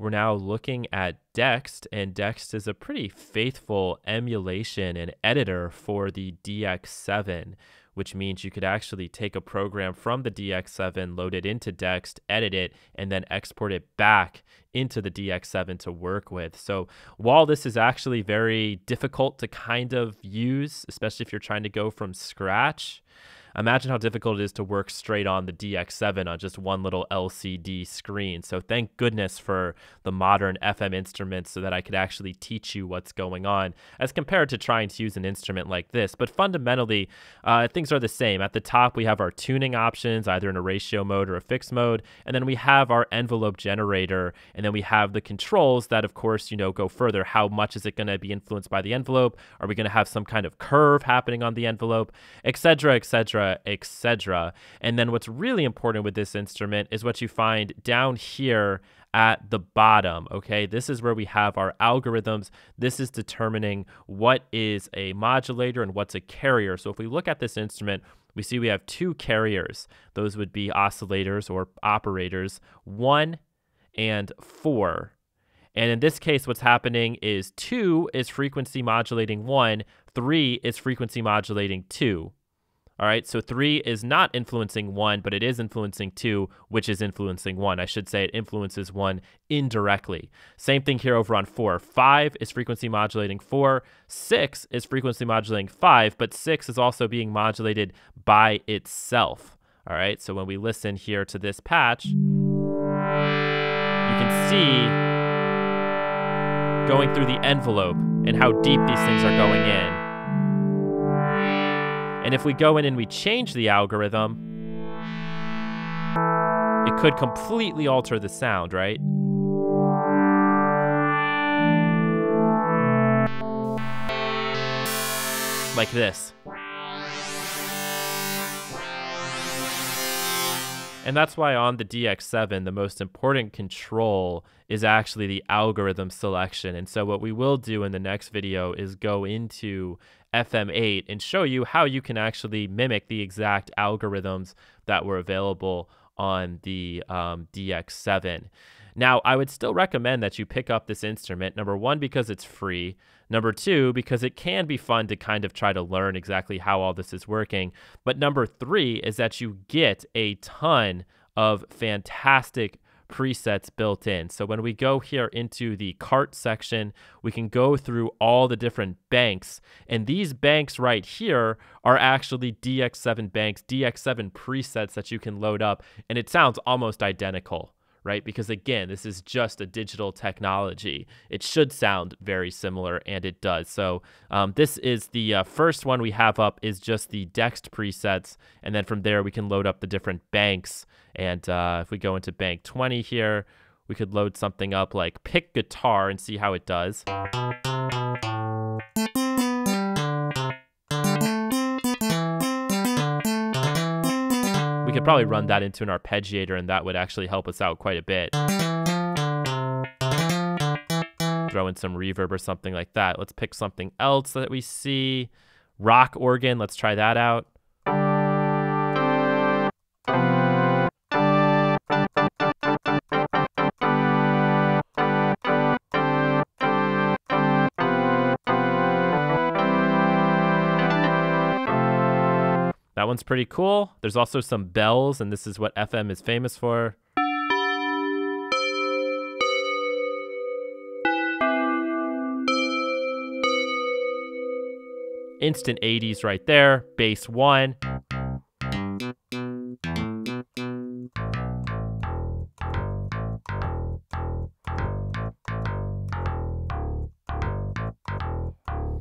we're now looking at Dexed, and Dexed is a pretty faithful emulation and editor for the DX7, which means you could actually take a program from the DX7, load it into Dexed, edit it, and then export it back into the DX7 to work with. So while this is actually very difficult to kind of use, especially if you're trying to go from scratch, imagine how difficult it is to work straight on the DX7 on just one little LCD screen. So thank goodness for the modern FM instruments so that I could actually teach you what's going on as compared to trying to use an instrument like this. But fundamentally, things are the same. At the top, we have our tuning options, either in a ratio mode or a fixed mode. And then we have our envelope generator. And then we have the controls that, of course, you know, go further. How much is it going to be influenced by the envelope? Are we going to have some kind of curve happening on the envelope, et cetera, et cetera, et cetera. And then what's really important with this instrument is what you find down here at the bottom. Okay, this is where we have our algorithms. This is determining what is a modulator and what's a carrier. So if we look at this instrument, we see we have two carriers. Those would be oscillators or operators, 1 and 4. And in this case, what's happening is 2 is frequency modulating 1, 3 is frequency modulating 2. All right, so 3 is not influencing 1, but it is influencing 2, which is influencing 1. I should say it influences 1 indirectly. Same thing here over on 4. 5 is frequency modulating 4. 6 is frequency modulating 5, but 6 is also being modulated by itself. All right, so when we listen here to this patch, you can see going through the envelope and how deep these things are going in. And if we go in and we change the algorithm, it could completely alter the sound, right? Like this. And that's why on the DX7, the most important control is actually the algorithm selection. And so what we will do in the next video is go into FM8 and show you how you can actually mimic the exact algorithms that were available on the DX7. Now, I would still recommend that you pick up this instrument, number one, because it's free, number two, because it can be fun to kind of try to learn exactly how all this is working, but number three is that you get a ton of fantastic presets built in. So when we go here into the cart section, we can go through all the different banks, and these banks right here are actually DX7 banks, DX7 presets that you can load up, and it sounds almost identical, right? Because again, this is just a digital technology. It should sound very similar, and it does. So this is the first one we have up is just the Dexed presets, and then from there we can load up the different banks. And if we go into bank 20 here, we could load something up like pick guitar and see how it does. We could probably run that into an arpeggiator, and that would actually help us out quite a bit. Throw in some reverb or something like that. Let's pick something else that we see. Rock organ, let's try that out. That one's pretty cool. There's also some bells, and this is what FM is famous for. Instant 80s right there, bass 1.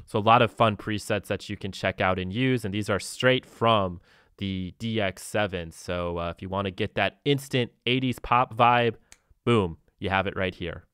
So a lot of fun presets that you can check out and use, and these are straight from the DX7. So if you want to get that instant 80s pop vibe, boom, you have it right here.